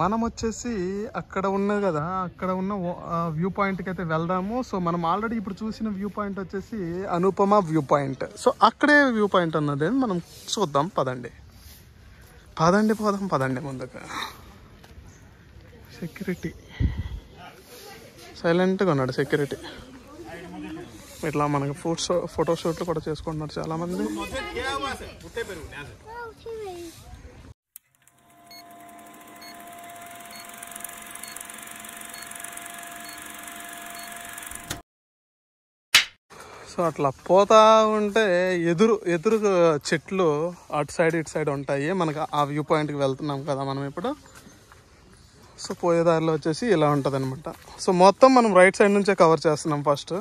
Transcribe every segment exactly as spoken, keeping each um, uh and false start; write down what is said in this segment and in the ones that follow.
మనం వచ్చేసి అక్కడ ఉన్నది కదా అక్కడ ఉన్న వ్యూ పాయింట్ కి అయితే వెళ్దాము। సో మనం ఆల్రెడీ ఇప్పుడు చూసిన వ్యూ పాయింట్ వచ్చేసి అనుపమ వ్యూ పాయింట్। సో అక్కడే వ్యూ పాయింట్ అన్నది మనం చూద్దాం పదండి పదండి పోదాం పదండి ముందుకు। సెక్యూరిటీ సైలెంట్ గా ఉన్నాడు సెక్యూరిటీ। ఇట్లా మనకు ఫోటో ఫోటో షూట్లు కూడా చేసుకుంటున్నారు చాలా మంది। సో అట్లా పోతా ఉంటే ఎదురు ఎదురు చెట్లు అటు సైడ్ ఇటు సైడ్ ఉంటాయి। మనకు ఆ వ్యూ పాయింట్కి వెళ్తున్నాం కదా మనం ఇప్పుడు। సో పోయేదారిలో వచ్చేసి ఇలా ఉంటుంది అనమాట। సో మొత్తం మనం రైట్ సైడ్ నుంచే కవర్ చేస్తున్నాం ఫస్ట్।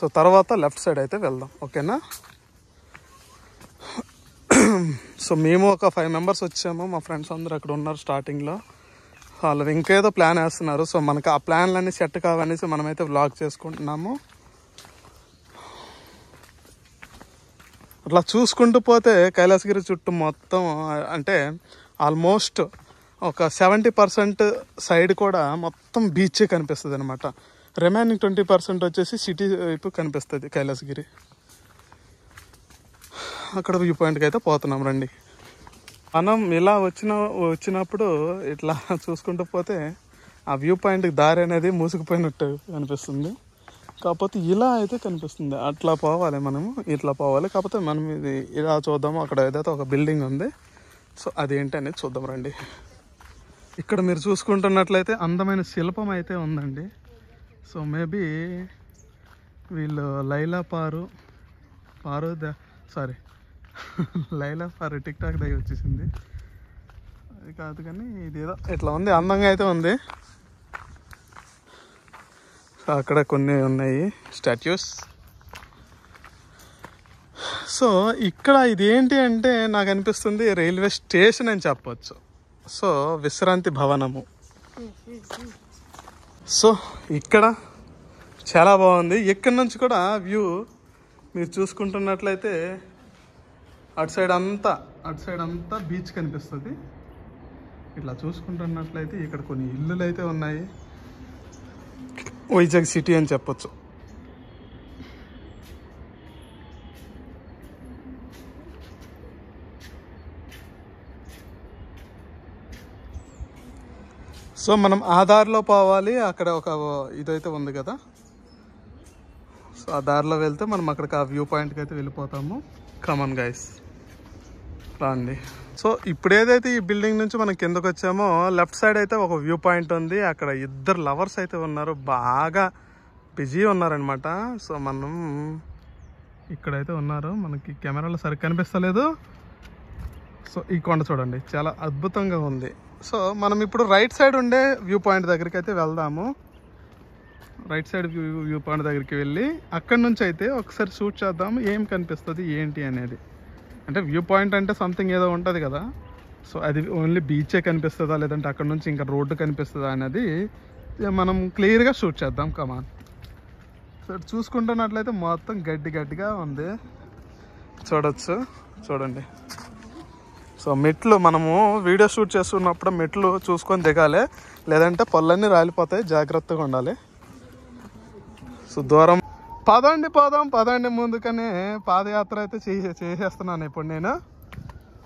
సో తర్వాత లెఫ్ట్ సైడ్ అయితే వెళ్దాం, ఓకేనా। సో మేము ఒక ఫైవ్ మెంబర్స్ వచ్చాము, మా ఫ్రెండ్స్ అందరూ అక్కడ ఉన్నారు స్టార్టింగ్లో। వాళ్ళు ఇంకేదో ప్లాన్ వేస్తున్నారు, సో మనకు ఆ ప్లాన్లన్నీ సెట్ కావనేసి మనమైతే వ్లాగ్ చేసుకుంటున్నాము। అట్లా చూసుకుంటూ పోతే కైలాసగిరి చుట్టూ మొత్తం అంటే ఆల్మోస్ట్ ఒక సెవెంటీ పర్సెంట్ సైడ్ కూడా మొత్తం బీచే కనిపిస్తుంది అనమాట। రిమైనింగ్ ట్వంటీ పర్సెంట్ వచ్చేసి సిటీ వైపు కనిపిస్తుంది కైలాసగిరి। అక్కడ వ్యూ పాయింట్కి అయితే పోతున్నాం రండి మనం। ఇలా వచ్చిన వచ్చినప్పుడు ఇట్లా చూసుకుంటూ పోతే ఆ వ్యూ పాయింట్కి దారి అనేది మూసుకుపోయినట్టు కనిపిస్తుంది, కాకపోతే ఇలా అయితే కనిపిస్తుంది। అట్లా పోవాలి మనము, ఇట్లా పోవాలి, కాకపోతే మనం ఇది ఇలా చూద్దాము। అక్కడ ఏదైతే ఒక బిల్డింగ్ ఉంది, సో అదేంటి అనేది చూద్దాం రండి। ఇక్కడ మీరు చూసుకుంటున్నట్లయితే అందమైన శిల్పం అయితే ఉందండి। సో మేబీ వీళ్ళు లైలా పారు పారు ద సారీ లైలా పారు టిక్ టాక్ దగ్గర వచ్చేసింది అది కాదు, కానీ ఇదేదో ఇట్లా ఉంది, అందంగా అయితే ఉంది। అక్కడ కొన్ని ఉన్నాయి స్టాట్యూస్। సో ఇక్కడ ఇదేంటి అంటే నాకు అనిపిస్తుంది రైల్వే స్టేషన్ అని చెప్పవచ్చు। సో విశ్రాంతి భవనము। సో ఇక్కడ చాలా బాగుంది, ఇక్కడ నుంచి కూడా వ్యూ మీరు చూసుకుంటున్నట్లయితే అటు సైడ్ అంతా అటు సైడ్ అంతా బీచ్ కనిపిస్తుంది। ఇట్లా చూసుకుంటున్నట్లయితే ఇక్కడ కొన్ని ఇల్లులు అయితే ఉన్నాయి, వైజాగ్ సిటీ అని చెప్పచ్చు। సో మనం ఆధార్లో పోవాలి, అక్కడ ఒక ఇదైతే ఉంది కదా, సో ఆ దారిలో వెళ్తే మనం అక్కడికి ఆ వ్యూ పాయింట్కి అయితే వెళ్ళిపోతాము। కమన్ గైస్ రండి। సో ఇప్పుడు ఏదైతే ఈ బిల్డింగ్ నుంచి మనం కిందకు వచ్చామో లెఫ్ట్ సైడ్ అయితే ఒక వ్యూ పాయింట్ ఉంది, అక్కడ ఇద్దరు లవర్స్ అయితే ఉన్నారు, బాగా బిజీ ఉన్నారనమాట। సో మనం ఇక్కడైతే ఉన్నారు, మనకి కెమెరాలో సరిగ్గా కనిపిస్తలేదు। సో ఈ కొండ చూడండి చాలా అద్భుతంగా ఉంది। సో మనం ఇప్పుడు రైట్ సైడ్ ఉండే వ్యూ పాయింట్ దగ్గరికి అయితే వెళ్దాము। Right side view view point దగ్గరికి వెళ్ళి అక్కడి నుంచి అయితే ఒకసారి షూట్ చేద్దాము, ఏం కనిపిస్తుంది ఏంటి అనేది। అంటే వ్యూ పాయింట్ అంటే సంథింగ్ ఏదో ఉంటుంది కదా, సో అది ఓన్లీ బీచే కనిపిస్తుందా లేదంటే అక్కడ నుంచి ఇంకా రోడ్డు కనిపిస్తుందా అనేది మనం క్లియర్గా షూట్ చేద్దాం, కమాన్। సో చూసుకుంటున్నట్లయితే మొత్తం గడ్డి గడ్డిగా ఉంది, చూడవచ్చు చూడండి। సో మెట్లు మనము వీడియో షూట్ చేస్తున్నప్పుడు మెట్లు చూసుకొని దిగాలి, లేదంటే పళ్ళన్నీ రాలిపోతాయి, జాగ్రత్తగా ఉండాలి। సో దూరం పదండి పోదాం పదండి ముందుకనే పాదయాత్ర అయితే చేసే చేసేస్తున్నాను ఇప్పుడు నేను।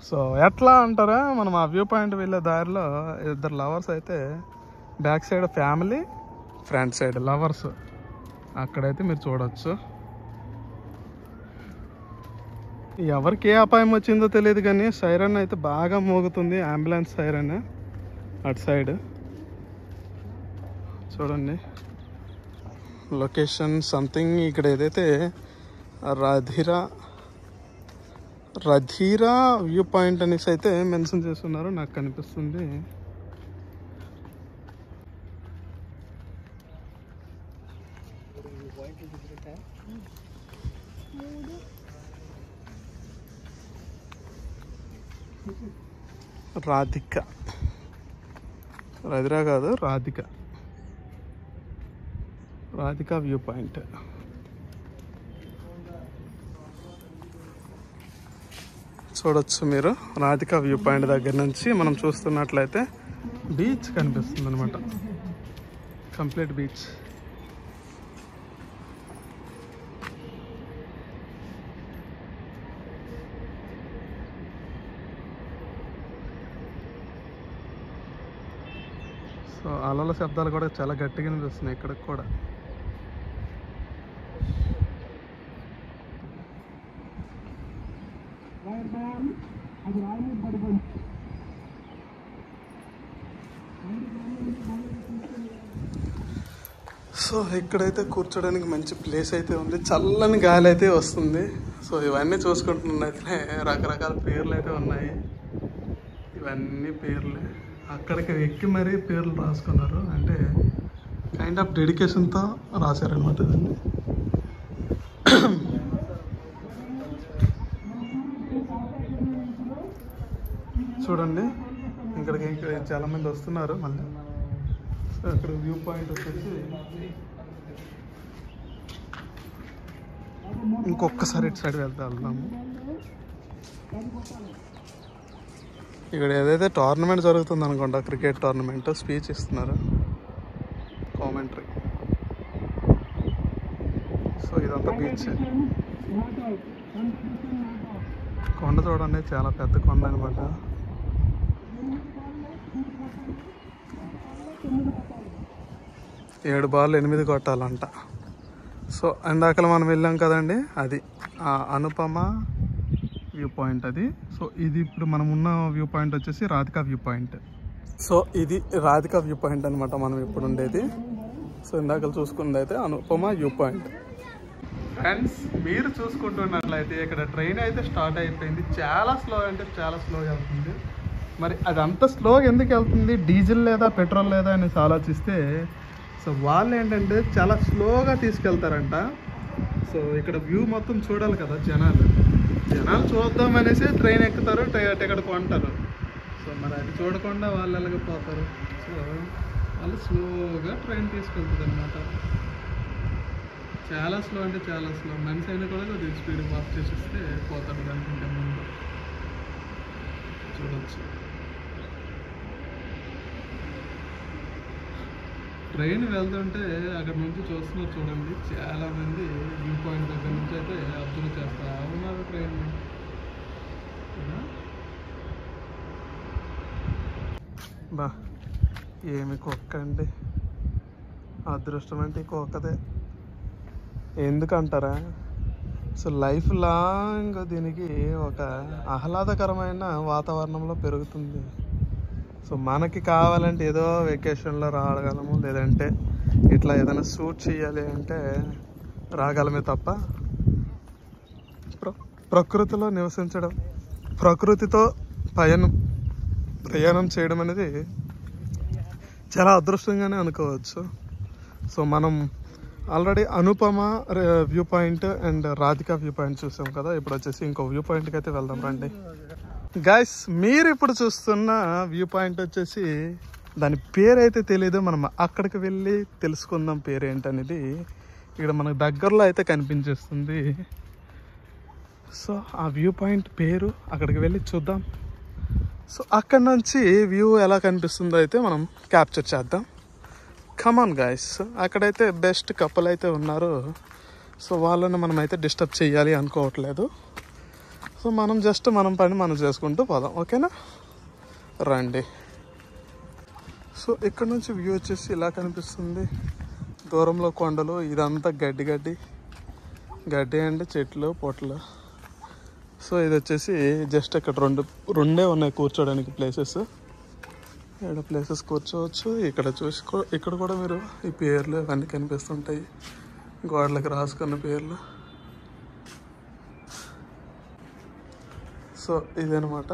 సో ఎట్లా అంటారా, మనం ఆ వ్యూ పాయింట్ వెళ్ళే దారిలో ఇద్దరు లవర్స్ అయితే, back side family, front side lovers, అక్కడైతే మీరు చూడవచ్చు। ఎవరికి ఏ అపాయం వచ్చిందో తెలియదు కానీ సైరన్ అయితే బాగా మోగుతుంది, అంబులెన్స్ సైరన్ అటు సైడ్ చూడండి। లొకేషన్ సంథింగ్ ఇక్కడ ఏదైతే రాధిరా రాధిరా వ్యూ పాయింట్ అనేసి అయితే మెన్షన్ చేస్తున్నారు నాకు కనిపిస్తుంది। రాధిక రాధిరా కాదు రాధిక రాధికా వ్యూ పాయింట్। చూడొచ్చు మీరు రాధికా వ్యూ పాయింట్ దగ్గర నుంచి మనం చూస్తున్నట్లయితే బీచ్ కనిపిస్తుంది అన్నమాట. Complete beach. సో అలల శబ్దాలు కూడా చాలా గట్టిగా వినిపిస్తున్నాయి ఇక్కడ కూడా. సో ఇక్కడైతే కూర్చోడానికి మంచి ప్లేస్ అయితే ఉంది, చల్లని గాలి అయితే వస్తుంది. సో ఇవన్నీ చూసుకుంటున్నట్లే రకరకాల పేర్లు అయితే ఉన్నాయి, ఇవన్నీ పేర్లే. అక్కడికి ఎక్కి మరీ పేర్లు రాసుకున్నారు, అంటే కైండ్ ఆఫ్ డెడికేషన్తో రాశారనమాట ఇదండి. చూడండి ఇక్కడికి ఇక్కడ చాలామంది వస్తున్నారు మళ్ళీ. సో ఇక్కడ వ్యూ పాయింట్ వచ్చేసి ఇంకొకసారి ఇటు సైడ్ వెళ్తా వెళ్తాము. ఇక్కడ ఏదైతే టోర్నమెంట్ జరుగుతుంది అనుకుంటా, క్రికెట్ టోర్నమెంట్, స్పీచ్ ఇస్తున్నారు, కామెంటరీ. సో ఇదంతా బీచ్. కొండ చూడండి, చాలా పెద్ద కొండ అనమాట. ఏడు బాల్ ఎనిమిది కొట్టాలంట. సో ఇందాకలు మనం వెళ్ళాం కదండి, అది అనుపమ వ్యూ పాయింట్ అది. సో ఇది ఇప్పుడు మనం ఉన్న వ్యూ పాయింట్ వచ్చేసి రాధికా వ్యూ పాయింట్. సో ఇది రాధికా వ్యూ పాయింట్ అనమాట మనం ఇప్పుడు ఉండేది. సో ఇందాకలు చూసుకున్నది అయితే అనుపమ వ్యూ పాయింట్. ఫ్రెండ్స్ మీరు చూసుకుంటున్నట్లయితే ఇక్కడ ట్రైన్ అయితే స్టార్ట్ అయిపోయింది. చాలా స్లో, అంటే చాలా స్లోగా వెళ్తుంది. మరి అది అంత స్లోగా ఎందుకు వెళ్తుంది, డీజిల్ లేదా పెట్రోల్ లేదా అనేసి ఆలోచిస్తే, సో వాళ్ళు ఏంటంటే చాలా స్లోగా తీసుకెళ్తారంట. సో ఇక్కడ వ్యూ మొత్తం చూడాలి కదా జనాలు, జనాలు చూద్దాం అనేసి ట్రైన్ ఎక్కుతారు, టికెట్ కొంటారు. సో మరి అది చూడకుండా వాళ్ళు వెళ్ళకపోతారు. సో వాళ్ళు స్లోగా ట్రైన్ తీసుకెళ్తుంది అనమాట, చాలా స్లో, అంటే చాలా స్లో. మనిషి అయినా కూడా కొద్దిగా స్పీడ్ పాస్ చేసేస్తే పోతాడు. దానికంటే ముందు చూడవచ్చు ట్రైన్ వెళ్తుంటే అక్కడ నుంచి చూస్తున్నారు చూడండి. చాలామంది వ్యూ పాయింట్ దగ్గర నుంచి అయితే అబ్జర్వ్ చేస్తా ఉన్నారు ట్రైన్. బా ఏమి కుక్క అండి, అదృష్టం అంటే కుక్కదే. ఎందుకంటారా, సో లైఫ్ లాంగ్ దీనికి ఒక ఆహ్లాదకరమైన వాతావరణంలో పెరుగుతుంది. సో మనకి కావాలంటే ఏదో వెకేషన్లో రాగలము, లేదంటే ఇట్లా ఏదైనా షూట్ చేయాలి అంటే రాగలమే తప్ప, ప్ర ప్రకృతిలో నివసించడం, ప్రకృతితో పయనం ప్రయాణం చేయడం అనేది చాలా అదృష్టంగానే అనుకోవచ్చు. సో మనం already Anupama view point and Radhika view point చూసాం కదా, ఇప్పుడు వచ్చేసి ఇంకో వ్యూ పాయింట్కి అయితే వెళ్దాం రండి. గైస్ మీరు ఇప్పుడు చూస్తున్న వ్యూ పాయింట్ వచ్చేసి, దాని పేరు అయితే తెలియదు, మనం అక్కడికి వెళ్ళి తెలుసుకుందాం పేరు ఏంటనేది. ఇక్కడ మనకు దగ్గరలో అయితే కనిపించేస్తుంది. సో ఆ వ్యూ పాయింట్ పేరు అక్కడికి వెళ్ళి చూద్దాం. సో అక్కడ నుంచి వ్యూ ఎలా కనిపిస్తుందో అయితే మనం క్యాప్చర్ చేద్దాం. కమాన్ గాయస్, అక్కడైతే బెస్ట్ కపుల్ అయితే ఉన్నారు. సో వాళ్ళని మనం అయితే డిస్టర్బ్ చేయాలి అనుకోవట్లేదు. సో మనం జస్ట్ మనం పని మనం చేసుకుంటూ పోదాం, ఓకేనా రండి. సో ఇక్కడ నుంచి వ్యూ వచ్చేసి ఇలా కనిపిస్తుంది. దూరంలో కొండలు, ఇదంతా గడ్డి గడ్డి గడ్డి అండి, చెట్లు పొట్లు. సో ఇది వచ్చేసి జస్ట్ ఇక్కడ రెండు రెండే ఉన్నాయి కూర్చోడానికి ప్లేసెస్. ఇక్కడ ప్లేసెస్ కూర్చోవచ్చు. ఇక్కడ చూసుకో, ఇక్కడ కూడా మీరు ఈ పేర్లు ఇవన్నీ కనిపిస్తుంటాయి, గోడలకు రాసుకున్న పేర్లు. సో ఇదనమాట.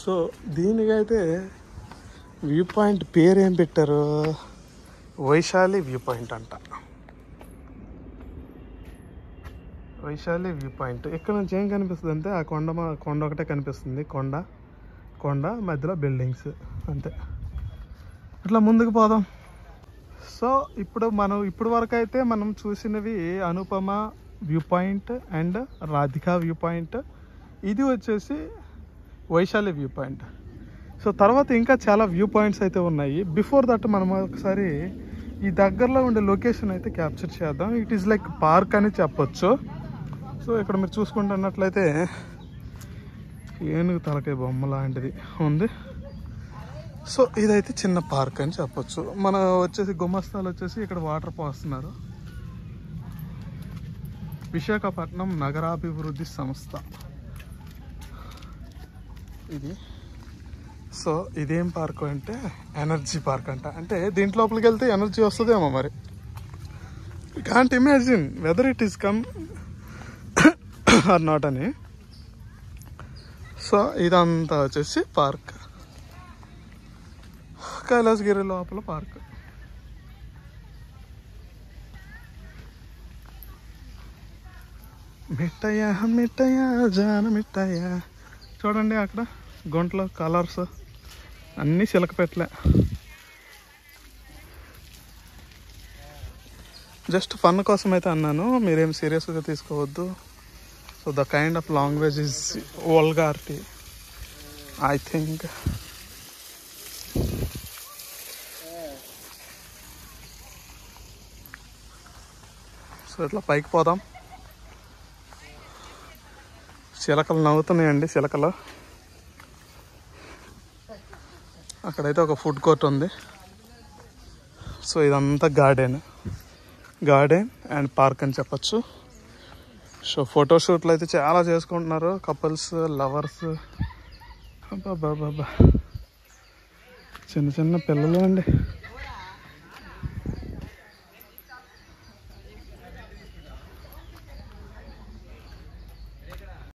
సో దీనికైతే వ్యూ పాయింట్ పేరు ఏం పెట్టారు, వైశాలి వ్యూ పాయింట్ అంట, వైశాలి వ్యూ పాయింట్. ఇక్కడ నుంచి ఏం కనిపిస్తుంది అంటే ఆ కొండ కొండ ఒకటే కనిపిస్తుంది, కొండ కొండ మధ్యలో బిల్డింగ్స్ అంతే. ఇట్లా ముందుకు పోదాం. సో ఇప్పుడు మనం ఇప్పుడు వరకు అయితే మనం చూసినవి Anupama view point and Radhika view point, ఇది వచ్చేసి వైశాలి వ్యూ పాయింట్. సో తర్వాత ఇంకా చాలా వ్యూ పాయింట్స్ అయితే ఉన్నాయి. బిఫోర్ దట్ మనం ఒకసారి ఈ దగ్గరలో ఉండే లొకేషన్ అయితే క్యాప్చర్ చేద్దాం. ఇట్ ఈస్ లైక్ పార్క్ అని చెప్పొచ్చు. సో ఇక్కడ మీరు చూసుకుంటున్నట్లయితే ఏనుగు తలకాయ బొమ్మ లాంటిది ఉంది. సో ఇదైతే చిన్న పార్క్ అని చెప్పొచ్చు. మన వచ్చేసి గుమస్తాలు వచ్చేసి ఇక్కడ వాటర్ పోస్తున్నారు. విశాఖపట్నం నగరాభివృద్ధి సంస్థ ఇది. సో ఇదేం పార్క్ అంటే ఎనర్జీ పార్క్ అంట. అంటే దీంట్ లోపలికి వెళ్తే ఎనర్జీ వస్తుందేమో మరి. Can't imagine whether it is come or not అని. సో ఇదంతా వచ్చేసి పార్క్, కైలాసగిరి లోపల పార్క్. మిట్టయా మిట్టయా జాన మిట్టయా, చూడండి అక్కడ గుంటలో కలర్స్ అన్నీ చిలక పెట్టలే, జస్ట్ ఫన్ కోసం అయితే అన్నాను, మీరేం సీరియస్గా తీసుకోవద్దు. So the kind of language is vulgarity I think. So ఇట్లా పైకి పోదాం. చిలకలు నవ్వుతున్నాయండి చిలకలు. అక్కడైతే ఒక ఫుడ్ కోర్ట్ ఉంది. సో ఇదంతా గార్డెన్ గార్డెన్ అండ్ పార్క్ అని చెప్పచ్చు. సో ఫోటోషూట్లు అయితే చాలా చేసుకుంటున్నారు కపుల్స్, లవర్స్. బాబా బాబా చిన్న చిన్న పిల్లలు అండి.